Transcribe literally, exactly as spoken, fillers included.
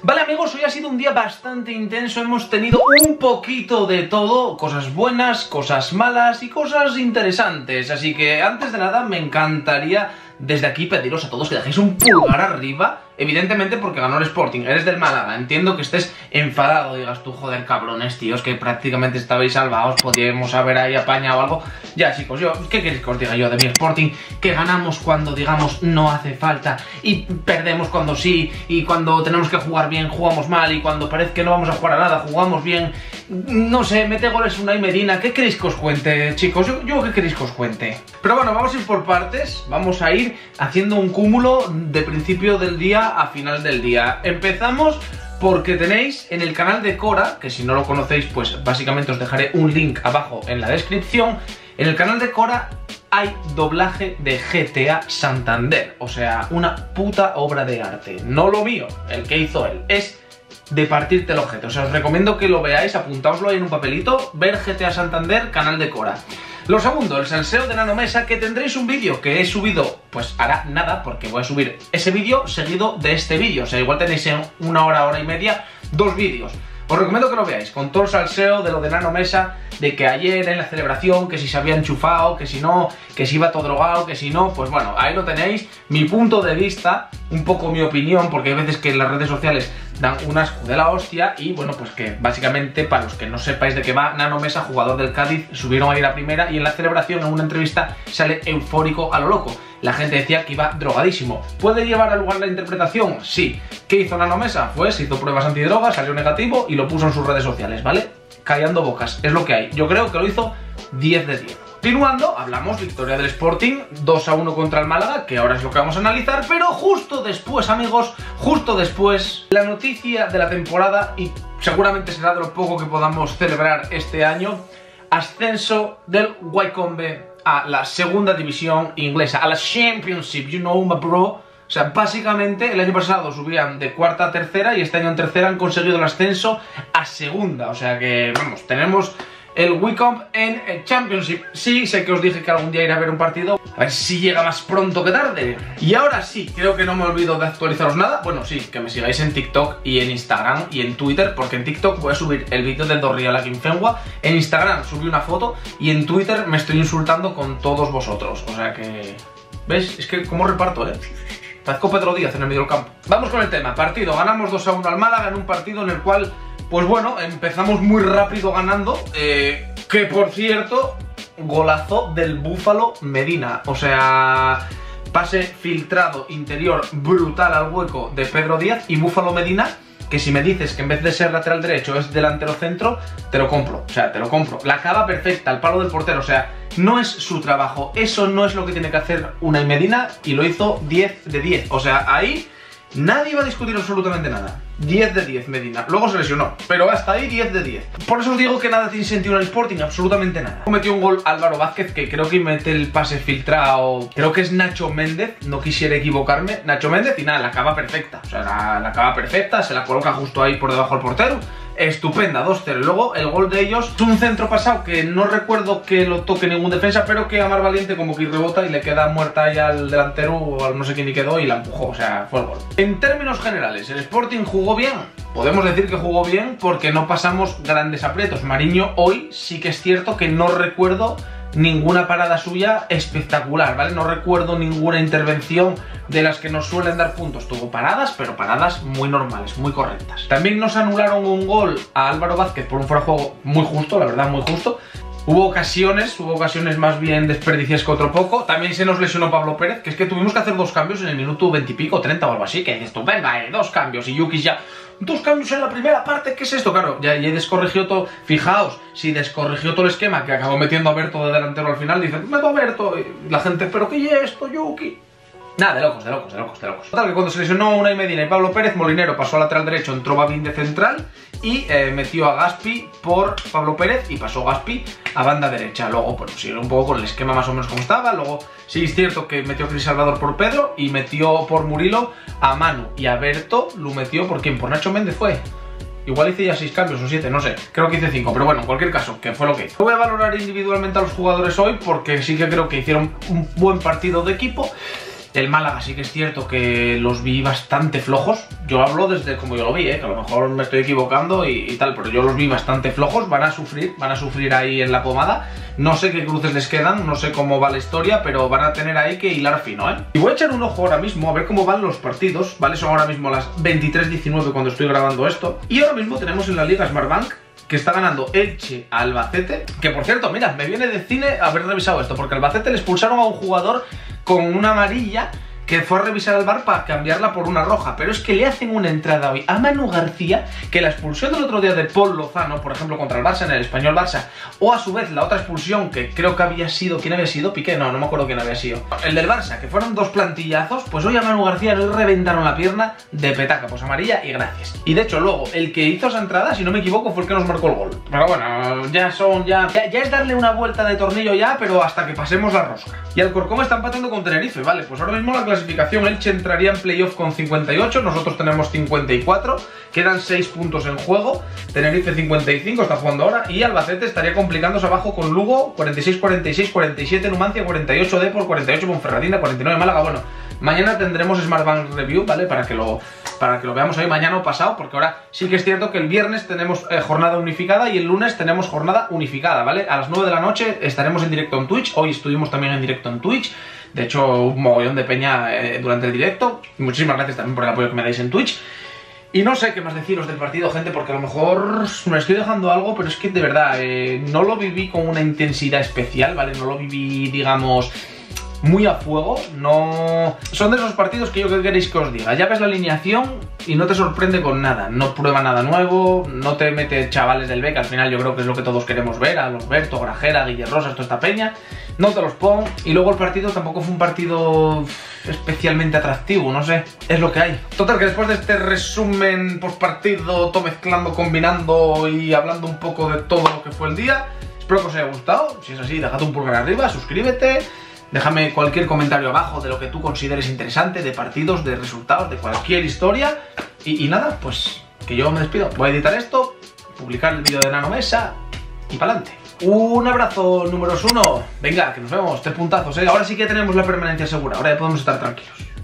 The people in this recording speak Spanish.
Vale amigos, hoy ha sido un día bastante intenso, hemos tenido un poquito de todo, cosas buenas, cosas malas y cosas interesantes, así que antes de nada me encantaría desde aquí pediros a todos que dejéis un pulgar arriba, evidentemente porque ganó el Sporting, eres del Málaga, entiendo que estés enfadado, digas tú, joder cabrones tíos, que prácticamente estabais salvados, podíamos haber ahí apañado algo, ya chicos, yo, ¿qué queréis que os diga yo de mi Sporting? Que ganamos cuando digamos no hace falta y perdemos cuando sí, y cuando tenemos que jugar bien jugamos mal, y cuando parece que no vamos a jugar a nada jugamos bien, no sé, mete goles Unai Medina, ¿qué queréis que os cuente chicos? Yo, yo ¿qué queréis que os cuente? Pero bueno, vamos a ir por partes, vamos a ir haciendo un cúmulo de principio del día a final del día. Empezamos porque tenéis en el canal de Cora, que si no lo conocéis pues básicamente os dejaré un link abajo en la descripción, en el canal de Cora hay doblaje de G T A Santander, o sea, una puta obra de arte, no lo mío, el que hizo él, es de partirte el objeto, o sea, os recomiendo que lo veáis, apuntaoslo ahí en un papelito, ver G T A Santander, canal de Cora. Lo segundo, el salseo de Nano Mesa, que tendréis un vídeo que he subido, pues hará nada, porque voy a subir ese vídeo seguido de este vídeo. O sea, igual tenéis en una hora, hora y media, dos vídeos. Os recomiendo que lo veáis, con todo el salseo de lo de Nano Mesa, de que ayer en la celebración, que si se había enchufado, que si no, que si iba todo drogado, que si no, pues bueno, ahí lo tenéis. Mi punto de vista, un poco mi opinión, porque hay veces que en las redes sociales dan un asco de la hostia y bueno, pues que básicamente para los que no sepáis de qué va, Nano Mesa, jugador del Cádiz, subieron ahí a la primera y en la celebración, en una entrevista, sale eufórico a lo loco. La gente decía que iba drogadísimo. ¿Puede llevar al lugar la interpretación? Sí. ¿Qué hizo Nano Mesa? Pues hizo pruebas antidrogas, salió negativo y lo puso en sus redes sociales, ¿vale? Callando bocas, es lo que hay. Yo creo que lo hizo diez de diez. Continuando, hablamos victoria del Sporting, dos a uno contra el Málaga, que ahora es lo que vamos a analizar, pero justo después, amigos, justo después, la noticia de la temporada, y seguramente será de lo poco que podamos celebrar este año, ascenso del Wycombe a la segunda división inglesa, a la Championship, you know my bro, o sea, básicamente el año pasado subían de cuarta a tercera y este año en tercera han conseguido el ascenso a segunda, o sea que, vamos, tenemos el Wycombe en el Championship. Sí, sé que os dije que algún día iré a ver un partido. A ver si llega más pronto que tarde. Y ahora sí, creo que no me olvido de actualizaros nada. Bueno, sí, que me sigáis en TikTok y en Instagram y en Twitter, porque en TikTok voy a subir el vídeo del Dorriel a Quinfengua. En Instagram subí una foto y en Twitter me estoy insultando con todos vosotros. O sea que... ¿Ves? Es que como reparto, eh. Parezco Pedro Díaz en el medio del campo. Vamos con el tema. Partido. Ganamos dos a uno al Málaga en un partido en el cual... Pues bueno, empezamos muy rápido ganando, eh, que por cierto, golazo del Búfalo Medina, o sea, pase filtrado interior brutal al hueco de Pedro Díaz y Búfalo Medina, que si me dices que en vez de ser lateral derecho es delantero centro, te lo compro, o sea, te lo compro. La cava perfecta, el palo del portero, o sea, no es su trabajo, eso no es lo que tiene que hacer Unai Medina y lo hizo diez de diez, o sea, ahí... Nadie iba a discutir absolutamente nada. diez de diez Medina, luego se lesionó, pero hasta ahí diez de diez. Por eso os digo que nada tiene sentido en el Sporting, absolutamente nada. Metió un gol Álvaro Vázquez, que creo que mete el pase filtrado. Creo que es Nacho Méndez, no quisiera equivocarme. Nacho Méndez y nada, la cava perfecta. O sea, la, la cava perfecta, se la coloca justo ahí por debajo del portero. Estupenda, dos cero. Luego el gol de ellos es un centro pasado que no recuerdo que lo toque ningún defensa, pero que Amar Valiente como que rebota y le queda muerta ahí al delantero o al no sé quién ni quedó y la empujó, o sea, fue el gol. En términos generales, el Sporting jugó bien, podemos decir que jugó bien porque no pasamos grandes aprietos. Mariño hoy sí que es cierto que no recuerdo ninguna parada suya espectacular, ¿vale? No recuerdo ninguna intervención de las que nos suelen dar puntos. Tuvo paradas, pero paradas muy normales, muy correctas. También nos anularon un gol a Álvaro Vázquez por un fuera de juego muy justo, la verdad, muy justo. Hubo ocasiones, hubo ocasiones más bien desperdicias que otro poco. También se nos lesionó Pablo Pérez, que es que tuvimos que hacer dos cambios en el minuto veintipico, treinta o algo así, que dices tú, venga, eh, dos cambios, y Yuki ya... Dos cambios en la primera parte, ¿qué es esto? Claro, ya, ya descorrigió todo, fijaos, si descorrigió todo el esquema que acabó metiendo a Berto de delantero al final, dicen, meto a Berto, y la gente, ¿pero qué es esto, Yuki? Nada, de locos, de locos, de locos, de locos. Total, que cuando se lesionó Unai Medina y Pablo Pérez, Molinero pasó a lateral derecho, entró Babín de central y eh, metió a Gaspi por Pablo Pérez y pasó Gaspi a banda derecha. Luego, bueno, siguió un poco con el esquema más o menos como estaba. Luego, sí es cierto que metió a Cris Salvador por Pedro y metió por Murilo a Manu. Y a Berto lo metió por quién, por Nacho Méndez fue. Igual hice ya seis cambios o siete, no sé, creo que hice cinco, pero bueno, en cualquier caso, que fue lo que hice. No voy a valorar individualmente a los jugadores hoy porque sí que creo que hicieron un buen partido de equipo. del Málaga sí que es cierto que los vi bastante flojos. Yo hablo desde como yo lo vi, ¿eh? Que a lo mejor me estoy equivocando y, y tal, pero yo los vi bastante flojos. Van a sufrir, van a sufrir ahí en la pomada. No sé qué cruces les quedan, no sé cómo va la historia, pero van a tener ahí que hilar fino, ¿eh? Y voy a echar un ojo ahora mismo a ver cómo van los partidos, ¿vale? Son ahora mismo las veintitrés diecinueve cuando estoy grabando esto. Y ahora mismo tenemos en la Liga SmartBank que está ganando Elche a Albacete. Que por cierto, mira, me viene de cine haber revisado esto, porque Albacete le expulsaron a un jugador con una amarilla que fue a revisar al V A R para cambiarla por una roja, pero es que le hacen una entrada hoy a Manu García, que la expulsión del otro día de Paul Lozano, por ejemplo, contra el Barça, en el Español Barça, o a su vez la otra expulsión que creo que había sido, ¿quién había sido? Piqué, no, no me acuerdo quién había sido, el del Barça, que fueron dos plantillazos, pues hoy a Manu García le reventaron la pierna de petaca, pues amarilla y gracias. Y de hecho luego, el que hizo esa entrada, si no me equivoco, fue el que nos marcó el gol. Pero bueno, ya son, ya, ya, ya es darle una vuelta de tornillo ya, pero hasta que pasemos la rosca. Y Alcorcón está empatando con Tenerife, vale, pues ahora mismo la clase clasificación, Elche entraría en playoff con cincuenta y ocho, nosotros tenemos cincuenta y cuatro, quedan seis puntos en juego, Tenerife cincuenta y cinco, está jugando ahora, y Albacete estaría complicándose abajo con Lugo, cuarenta y seis cuarenta y seis, cuarenta y siete Numancia, cuarenta y ocho Depor, cuarenta y ocho con Ferratina, cuarenta y nueve Málaga. Bueno, mañana tendremos SmartBank Review, ¿vale? Para que lo... para que lo veamos hoy, mañana o pasado, porque ahora sí que es cierto que el viernes tenemos eh, jornada unificada y el lunes tenemos jornada unificada, ¿vale? A las nueve de la noche estaremos en directo en Twitch, hoy estuvimos también en directo en Twitch, de hecho un mogollón de peña eh, durante el directo, muchísimas gracias también por el apoyo que me dais en Twitch. Y no sé qué más deciros del partido, gente, porque a lo mejor me estoy dejando algo, pero es que de verdad, eh, no lo viví con una intensidad especial, ¿vale? No lo viví, digamos... muy a fuego, no... Son de esos partidos que yo que queréis que os diga. Ya ves la alineación y no te sorprende con nada. No prueba nada nuevo, no te mete chavales del B, que al final yo creo que es lo que todos queremos ver. A los Berto, Grajera, Guillerrosa, toda esta peña. No te los pon. Y luego el partido tampoco fue un partido especialmente atractivo, no sé. Es lo que hay. Total, que después de este resumen postpartido, todo mezclando, combinando y hablando un poco de todo lo que fue el día, espero que os haya gustado. Si es así, dejad un pulgar arriba, suscríbete. Déjame cualquier comentario abajo de lo que tú consideres interesante, de partidos, de resultados, de cualquier historia. Y, y nada, pues que yo me despido. Voy a editar esto, publicar el vídeo de Nano Mesa y pa'lante. Un abrazo, números uno. Venga, que nos vemos. Tres puntazos, ¿eh? Ahora sí que tenemos la permanencia segura. Ahora ya podemos estar tranquilos.